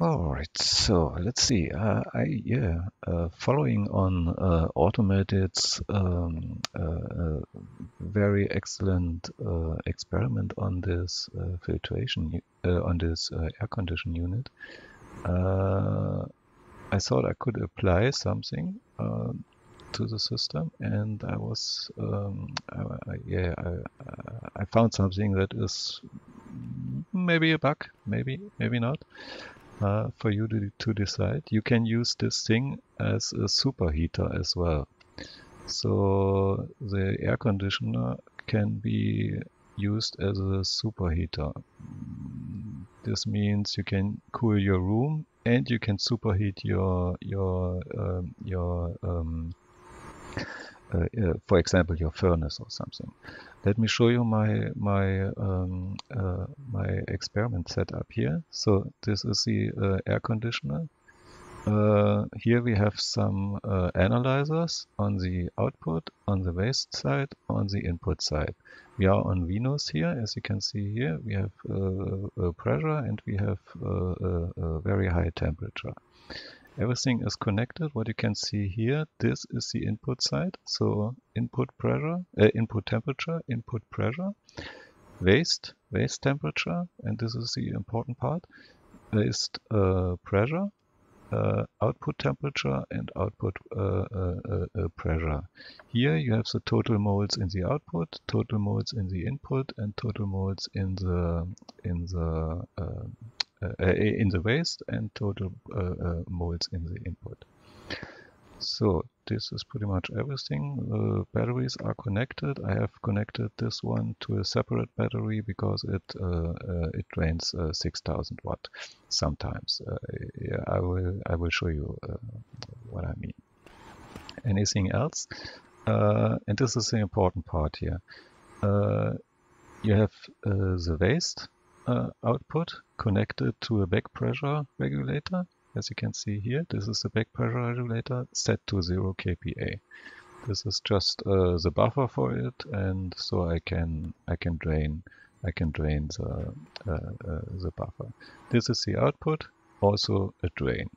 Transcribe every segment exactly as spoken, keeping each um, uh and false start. All right, so let's see. Uh, I, yeah, uh, following on uh, Autom eight it's um, uh, very excellent uh, experiment on this uh, filtration, uh, on this uh, air condition unit. Uh, I thought I could apply something uh, to the system, and I was, um, I, I, yeah, I, I found something that is maybe a bug, maybe, maybe not. Uh, for you to, to decide. You can use this thing as a superheater as well. So the air conditioner can be used as a superheater. This means you can cool your room and you can superheat your your um, your um, uh, uh, for example your furnace or something. Let me show you my my um, uh, my experiment setup here. So this is the uh, air conditioner. Uh, here we have some uh, analyzers on the output, on the waste side, on the input side. We are on Venus here, as you can see here. We have uh, uh, pressure and we have uh, uh, uh, very high temperature. Everything is connected. What you can see here, this is the input side. So input pressure, uh, input temperature, input pressure, waste, waste temperature, and this is the important part, waste uh, pressure, uh, output temperature, and output uh, uh, uh, pressure. Here you have the total moles in the output, total moles in the input, and total moles in the in the uh, Uh, in the waste, and total uh, uh, moles in the input. So this is pretty much everything. The uh, batteries are connected. I have connected this one to a separate battery because it uh, uh, it drains uh, six thousand watt sometimes. Uh, yeah, I will I will show you uh, what I mean. Anything else? Uh, and this is the important part here. Uh, you have uh, the waste Uh, output connected to a back pressure regulator. As you can see here, this is the back pressure regulator set to zero k P A. This is just uh, the buffer for it, and so I can I can drain I can drain the uh, uh, the buffer. This is the output, also a drain,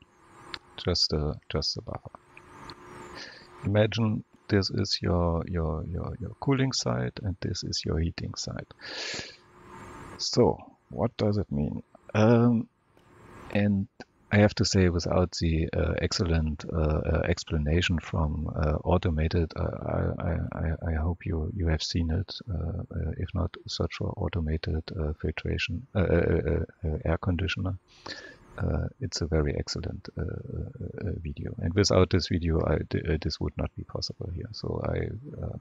just a just a buffer. Imagine this is your your your your cooling side, and this is your heating side. So what does it mean? Um, and I have to say, without the uh, excellent uh, uh, explanation from uh, Autom eight it, uh, I, I, I hope you you have seen it. Uh, uh, if not, search for Autom eight it uh, filtration uh, uh, uh, air conditioner. Uh, it's a very excellent uh, uh, video. And without this video, I, uh, this would not be possible here. So I. Uh,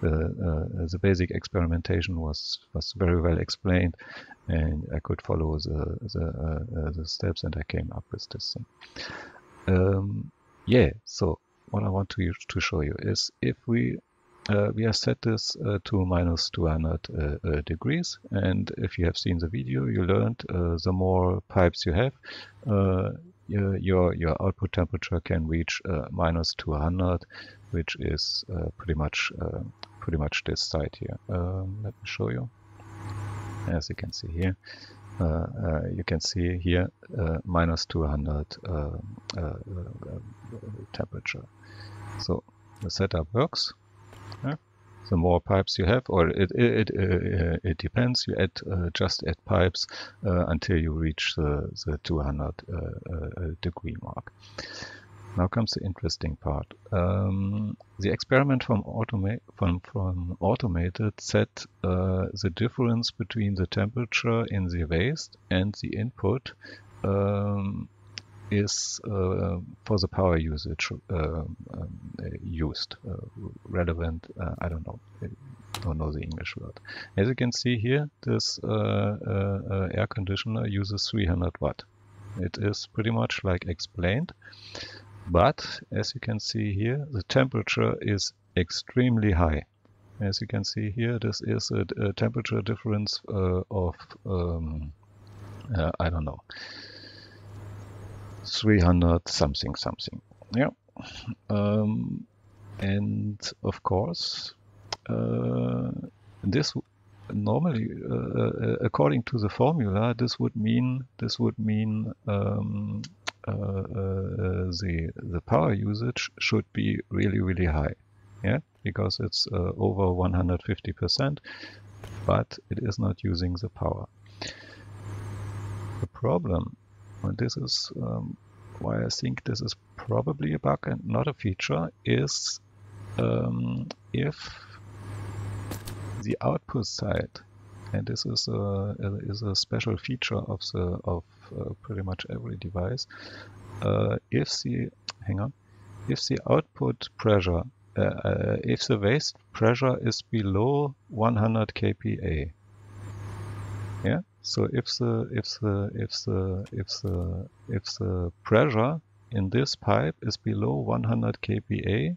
The, uh, the basic experimentation was was very well explained, and I could follow the the, uh, uh, the steps, and I came up with this thing. Um, yeah. So what I want to to show you is, if we uh, we have set this uh, to minus two hundred uh, uh, degrees, and if you have seen the video, you learned uh, the more pipes you have, uh, your your output temperature can reach uh, minus two hundred, which is uh, pretty much uh, pretty much this side here. Um, let me show you. As you can see here, uh, uh, you can see here uh, minus two hundred uh, uh, uh, temperature. So the setup works. Yeah. The more pipes you have, or it it, it, uh, it depends. You add uh, just add pipes uh, until you reach the, the two hundred uh, uh, degree mark. Now comes the interesting part. Um, the experiment from Autom eight it from, from Autom eight it set uh, the difference between the temperature in the waste and the input um, is uh, for the power usage uh, um, used uh, relevant. Uh, I don't know. I don't know the English word. As you can see here, this uh, uh, uh, air conditioner uses three hundred watt. It is pretty much like explained. But as you can see here, the temperature is extremely high. As you can see here, this is a, a temperature difference uh, of, um, uh, I don't know, three hundred something something. Yeah. Um, and of course, uh, this normally, uh, according to the formula, this would mean this would mean um, uh, uh, the the power usage should be really really high, yeah, because it's uh, over one hundred fifty percent, but it is not using the power. The problem, and this is um, why I think this is probably a bug and not a feature, is um, if the output side, and this is a, is a special feature of the of uh, pretty much every device. Uh, if the hang on, if the output pressure, uh, uh, if the waste pressure is below one hundred kPa, yeah. So if the if the if the if the if the pressure in this pipe is below one hundred kPa,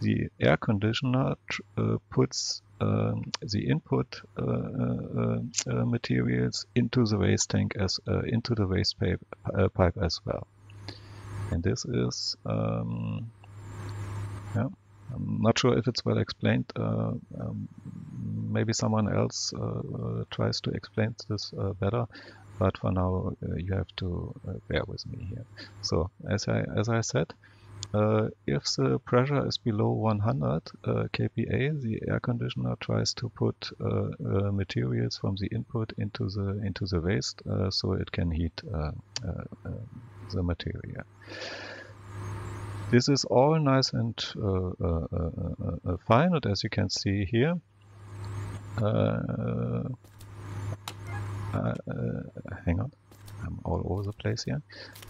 the air conditioner uh, puts Um, the input uh, uh, uh, materials into the waste tank as uh, into the waste pipe, uh, pipe as well, and this is um, yeah. I'm not sure if it's well explained. Uh, um, maybe someone else uh, tries to explain this uh, better, but for now uh, you have to uh, bear with me here. So as I as I said. Uh, if the pressure is below one hundred uh, kPa, the air conditioner tries to put uh, uh, materials from the input into the into the waste, uh, so it can heat uh, uh, uh, the material. This is all nice and uh, uh, uh, uh, fine, and as you can see here, uh, uh, uh, hang on, I'm all over the place here.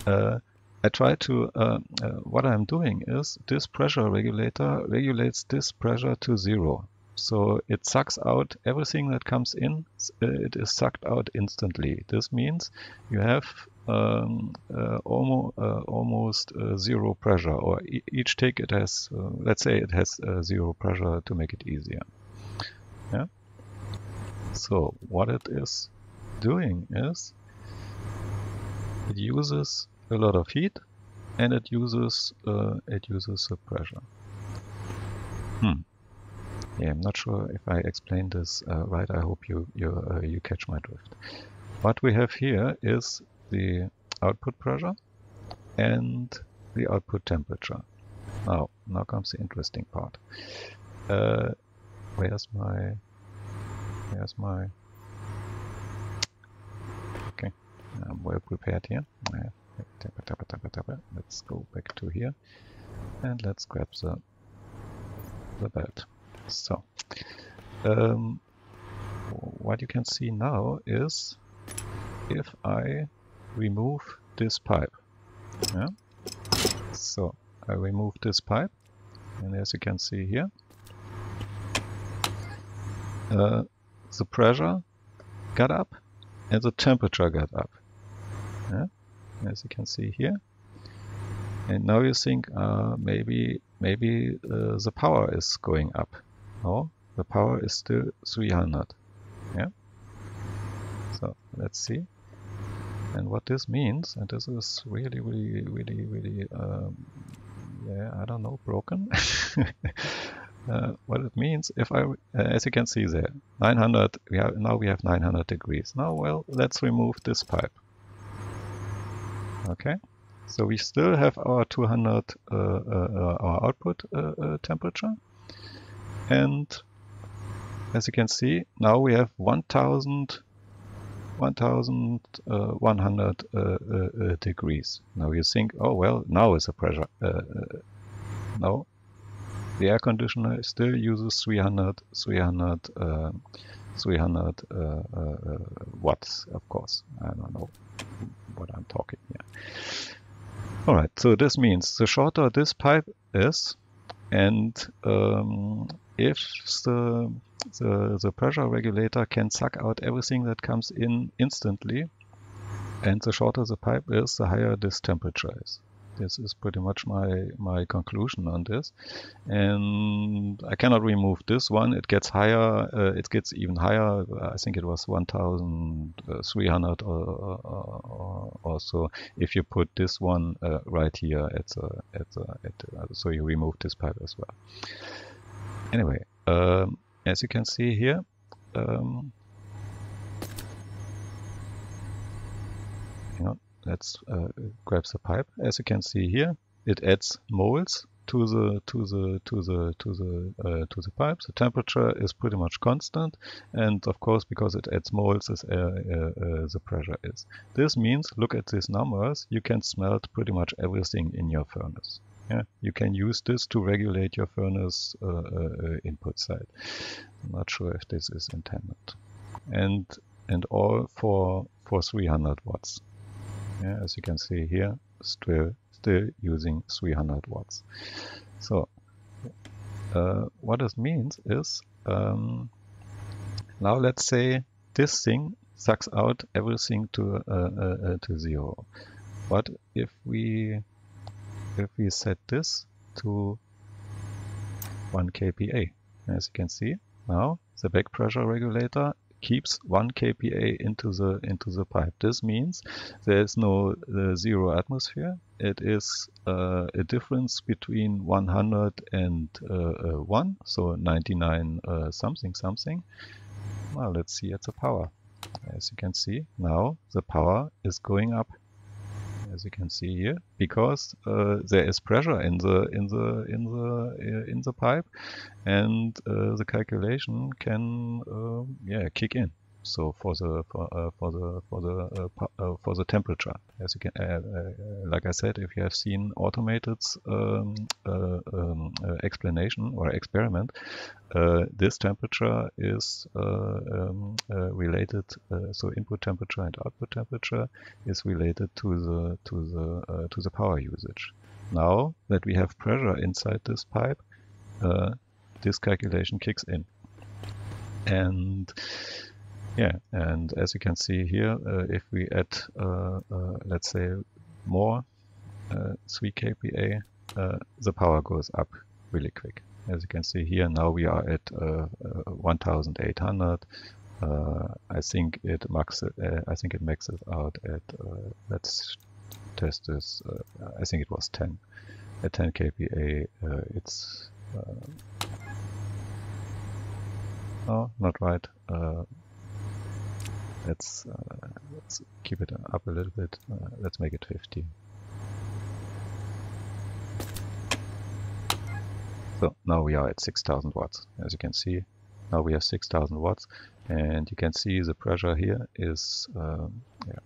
Uh, I try to, uh, uh, what I'm doing is, this pressure regulator regulates this pressure to zero. So it sucks out everything that comes in, it is sucked out instantly. This means you have um, uh, almo uh, almost uh, zero pressure, or e each tick it has, uh, let's say it has uh, zero pressure to make it easier. Yeah. So what it is doing is, it uses a lot of heat, and it uses uh, it uses the pressure. Hmm. Yeah, I'm not sure if I explained this uh, right. I hope you you uh, you catch my drift. What we have here is the output pressure and the output temperature. Now, now comes the interesting part. Uh, where's my where's my? Okay, I'm well prepared here. I have Let's go back to here and let's grab the, the belt. So, um, what you can see now is if I remove this pipe. Yeah? So, I remove this pipe, and as you can see here, uh, the pressure got up and the temperature got up. Yeah? As you can see here, and now you think uh, maybe maybe uh, the power is going up. No, the power is still three hundred. Yeah. So let's see. And what this means, and this is really really really really um, yeah, I don't know, broken. Uh, what it means, if I, uh, as you can see there, nine hundred. We have now we have nine hundred degrees. Now, well, let's remove this pipe. Okay, so we still have our two hundred, uh, uh, our output uh, uh, temperature, and as you can see, now we have one thousand one hundred uh, uh, uh, degrees. Now you think, oh well, now is the pressure. Uh, uh, no, the air conditioner still uses three hundred, three hundred, uh, three hundred uh, uh, watts, of course. I don't know what I'm talking here. All right, so this means the shorter this pipe is, and um, if the, the the pressure regulator can suck out everything that comes in instantly, and the shorter the pipe is, the higher this temperature is. This is pretty much my my conclusion on this, and I cannot remove this one. It gets higher. Uh, it gets even higher. I think it was one thousand three hundred or, or, or so. If you put this one uh, right here at the at the at, uh, so you remove this pipe as well. Anyway, um, as you can see here, um, Hang on, let's uh, grab the pipe. As you can see here, it adds moles to the to the to the to the uh, to the pipe. The temperature is pretty much constant, and of course, because it adds moles, is, uh, uh, uh, the pressure is. This means, look at these numbers. You can smelt pretty much everything in your furnace. Yeah, you can use this to regulate your furnace uh, uh, input side. I'm not sure if this is intended. And and all for for three hundred watts. Yeah, as you can see here, still still using three hundred watts. So uh, what this means is, um, now let's say this thing sucks out everything to uh, uh, to zero. But if we if we set this to one K P A, as you can see now, the back pressure regulator keeps one K P A into the into the pipe. This means there is no uh, zero atmosphere. It is uh, a difference between one hundred and uh, uh, one, so ninety-nine uh, something something. Well, let's see at the power. As you can see now, the power is going up. As you can see here, because uh, there is pressure in the in the in the in the pipe, and uh, the calculation can uh, yeah kick in. So for the for, uh, for the for the uh, uh, for the temperature, as you can uh, uh, like I said, if you have seen Autom eight it's um, uh, um, uh, explanation or experiment, uh, this temperature is uh, um, uh, related. Uh, so input temperature and output temperature is related to the to the uh, to the power usage. Now that we have pressure inside this pipe, uh, this calculation kicks in. And yeah, and as you can see here, uh, if we add, uh, uh, let's say, more uh, three K P A, uh, the power goes up really quick. As you can see here, now we are at uh, uh, one thousand eight hundred. Uh, I think it max. Uh, I think it maxes out at. Uh, let's test this. Uh, I think it was ten. At ten K P A, uh, it's. Uh, oh, not right. Uh, Let's, uh, let's keep it up a little bit. Uh, let's make it fifty. So now we are at six thousand watts. As you can see, now we have six thousand watts, and you can see the pressure here is, um, yeah.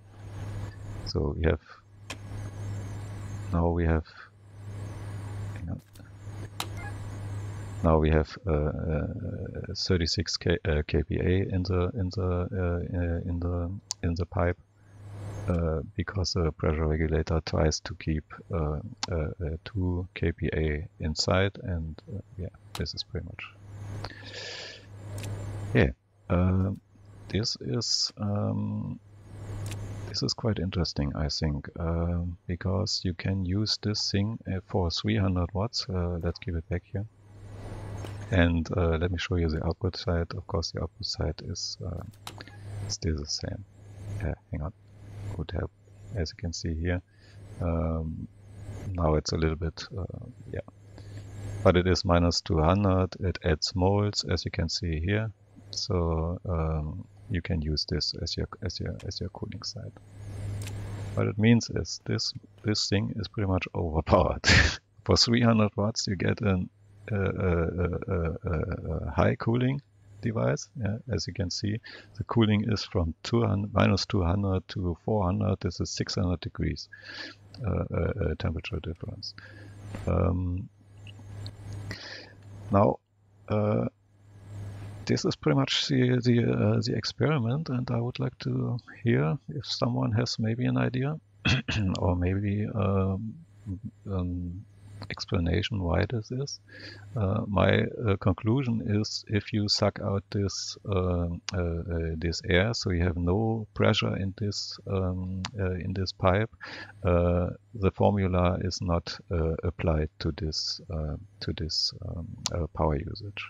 So we have now we have hang on, now we have uh, uh, thirty-six K P A in the in the uh, in the in the pipe, uh, because the pressure regulator tries to keep uh, uh, two K P A inside, and uh, yeah, this is pretty much yeah. Uh, this is um, this is quite interesting, I think, uh, because you can use this thing for three hundred watts. Uh, let's give it back here. And uh, let me show you the output side. Of course, the output side is uh, still the same. Uh, hang on, would help. As you can see here, um, now it's a little bit, uh, yeah. But it is minus two hundred. It adds moles, as you can see here. So um, you can use this as your as your as your cooling side. What it means is this this thing is pretty much overpowered. For three hundred watts, you get an Uh, uh, uh, uh, uh, high cooling device. Yeah, as you can see, the cooling is from two hundred, minus two hundred to four hundred. This is six hundred degrees uh, uh, uh, temperature difference. Um, now, uh, this is pretty much the the, uh, the experiment, and I would like to hear if someone has maybe an idea or maybe. Um, um, explanation why this is. Uh, my uh, conclusion is, if you suck out this uh, uh, uh, this air, so you have no pressure in this um, uh, in this pipe, uh, the formula is not uh, applied to this uh, to this um, uh, power usage.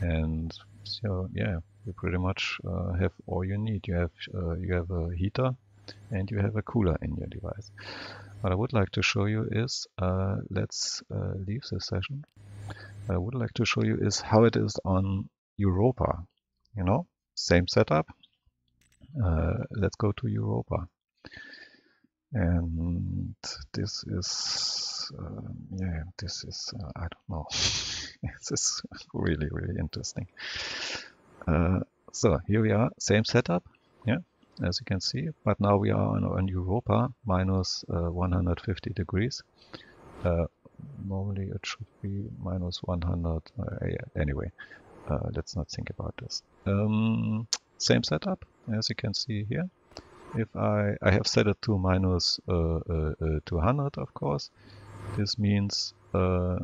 And so yeah, you pretty much uh, have all you need. You have uh, you have a heater and you have a cooler in your device. What I would like to show you is, uh, let's uh, leave this session. What I would like to show you is how it is on Europa. You know, same setup. Uh, let's go to Europa. And this is, um, yeah, this is, uh, I don't know, this is really, really interesting. Uh, so here we are, same setup, yeah, as you can see, but now we are on, on Europa, minus uh, one hundred fifty degrees. Uh, normally it should be minus one hundred, uh, yeah, anyway, uh, let's not think about this. Um, same setup, as you can see here. If I, I have set it to minus uh, uh, uh, two hundred, of course, this means uh,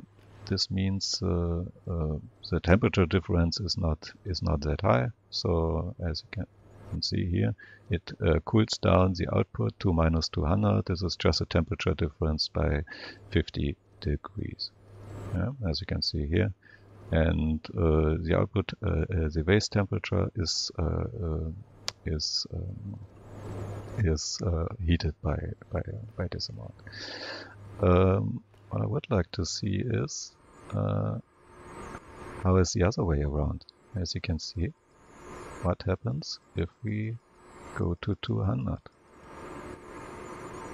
this means uh, uh, the temperature difference is not is not that high. So as you can, can see here, it uh, cools down the output to minus two hundred. This is just a temperature difference by fifty degrees, yeah, as you can see here. And uh, the output, uh, uh, the base temperature is uh, uh, is um, is uh, heated by, by, by this amount. Um, what I would like to see is uh, how is the other way around. As you can see, what happens if we go to two hundred?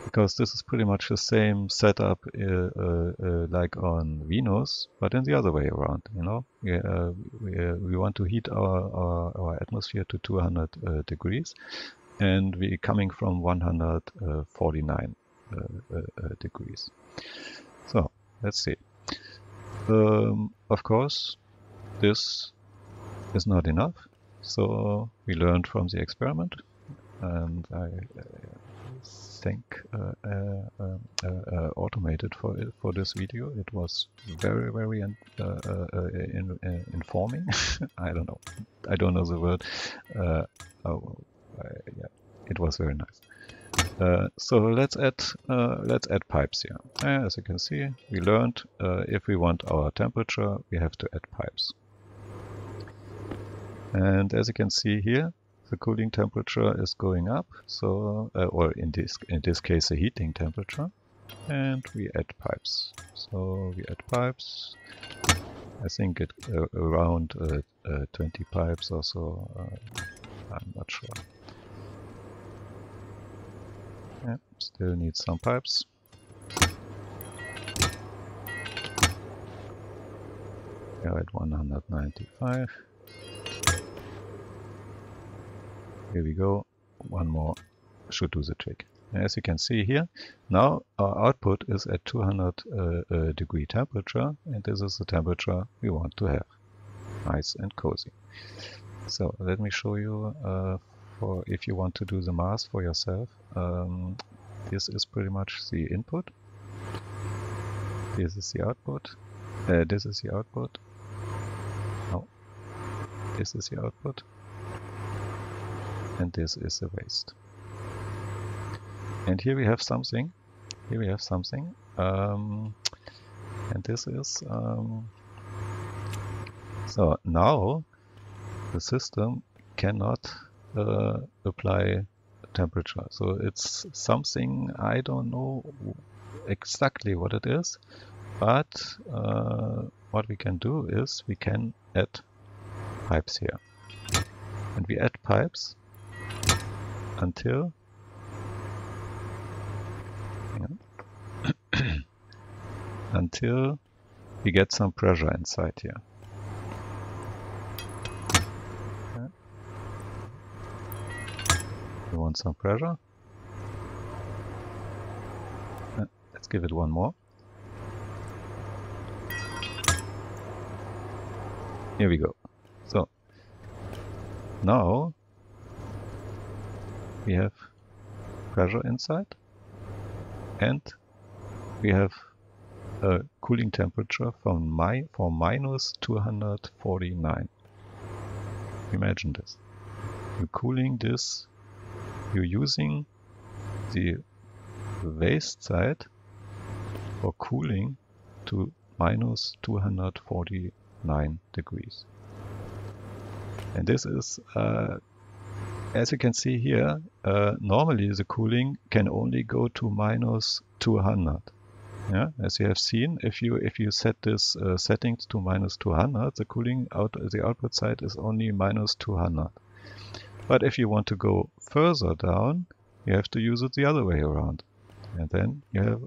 Because this is pretty much the same setup uh, uh, uh, like on Venus, but in the other way around, you know? We, uh, we, uh, we want to heat our, our, our atmosphere to two hundred uh, degrees, and we're coming from one hundred forty-nine uh, uh, degrees. So let's see. Um, of course, this is not enough. So we learned from the experiment, and I uh, thank uh, uh, uh, uh, Autom eight it for for this video. It was very, very in, uh, uh, in, uh, informing. I don't know. I don't know the word. Uh, oh. Uh, yeah, it was very nice. Uh, so let's add uh, let's add pipes here. Uh, as you can see, we learned uh, if we want our temperature, we have to add pipes. And as you can see here, the cooling temperature is going up. So, uh, or in this in this case, the heating temperature. And we add pipes. So we add pipes. I think it uh, around uh, uh, twenty pipes or so. Uh, I'm not sure. Yeah, still need some pipes. We are at one hundred ninety-five. Here we go. One more should do the trick. As you can see here, now our output is at two hundred uh, uh, degree temperature, and this is the temperature we want to have. Nice and cozy. So let me show you. Uh, for if you want to do the math for yourself, um, this is pretty much the input. This is the output. Uh, this is the output. No, this is the output, and this is the waste. And here we have something. Here we have something, um, and this is. Um, so now. The system cannot uh, apply temperature, so it's something I don't know exactly what it is, but uh, what we can do is we can add pipes here, and we add pipes until yeah, until we get some pressure inside here. We want some pressure. Uh, let's give it one more. Here we go. So now we have pressure inside, and we have a cooling temperature from my for minus two hundred forty-nine. Imagine this. You're cooling this. You're using the waste side for cooling to minus two hundred forty-nine degrees. And this is, uh, as you can see here, uh, normally the cooling can only go to minus two hundred. Yeah, as you have seen, if you if you set this uh, settings to minus two hundred, the cooling out the output side is only minus two hundred. But if you want to go further down, you have to use it the other way around. and then you have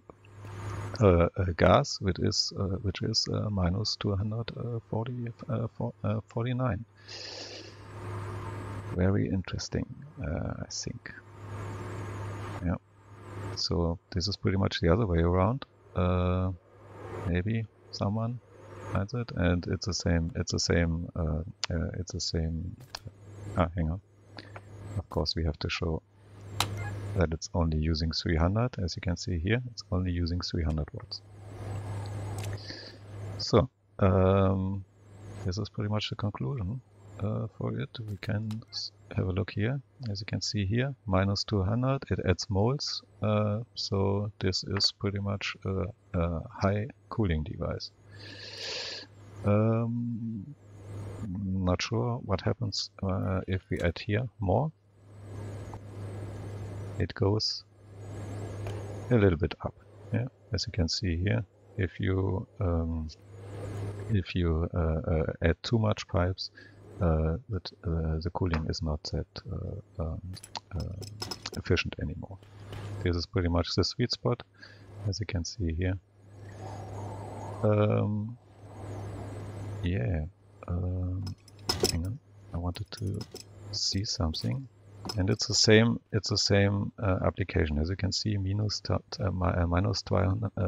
uh, a gas which is uh, which is uh, minus two hundred forty-nine. Very interesting, uh, I think. Yeah. So this is pretty much the other way around. Uh, maybe someone finds it, and it's the same. It's the same. Uh, uh, it's the same. Ah, hang on. Of course, we have to show that it's only using three hundred, as you can see here, it's only using three hundred watts. So, um, this is pretty much the conclusion uh, for it. We can have a look here, as you can see here, minus two hundred, it adds moles, uh, so this is pretty much a, a high cooling device. Um, not sure what happens uh, if we add here more. It goes a little bit up, yeah? As you can see here. If you um, if you uh, uh, add too much pipes, uh, that uh, the cooling is not that uh, um, uh, efficient anymore. This is pretty much the sweet spot, as you can see here. Um, yeah, um, hang on. I wanted to see something. And it's the same. It's the same uh, application, as you can see. Minus uh, minus two hundred, uh,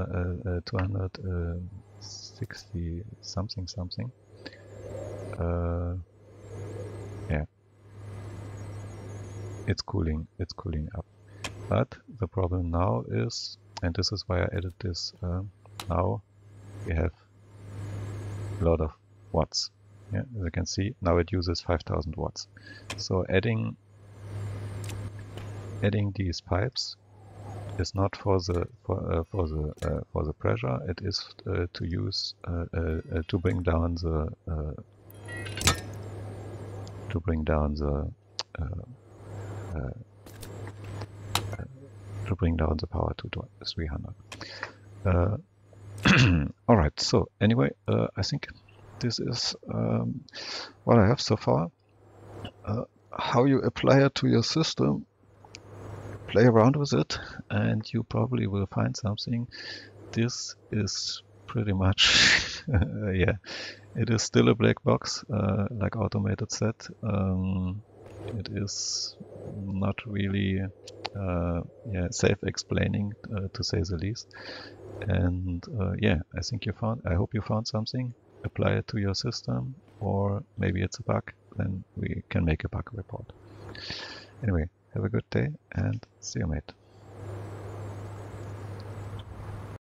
uh, two hundred sixty something something. Uh, yeah, it's cooling. It's cooling up. But the problem now is, and this is why I added this. Uh, now we have a lot of watts. Yeah, as you can see, now it uses five thousand watts. So adding Adding these pipes is not for the for, uh, for the uh, for the pressure. It is uh, to use uh, uh, uh, to bring down the uh, to bring down the uh, uh, uh, to bring down the power to three hundred. Uh, all right. So anyway, uh, I think this is um, what I have so far. Uh, how you apply it to your system. Play around with it and you probably will find something. This is pretty much yeah, it is still a black box, uh, like Autom eight it said. Um, it is not really uh, yeah, self-explaining, uh, to say the least. And uh, yeah, I think you found, I hope you found something. Apply it to your system, or maybe it's a bug, then we can make a bug report. Anyway, have a good day and see you, mate.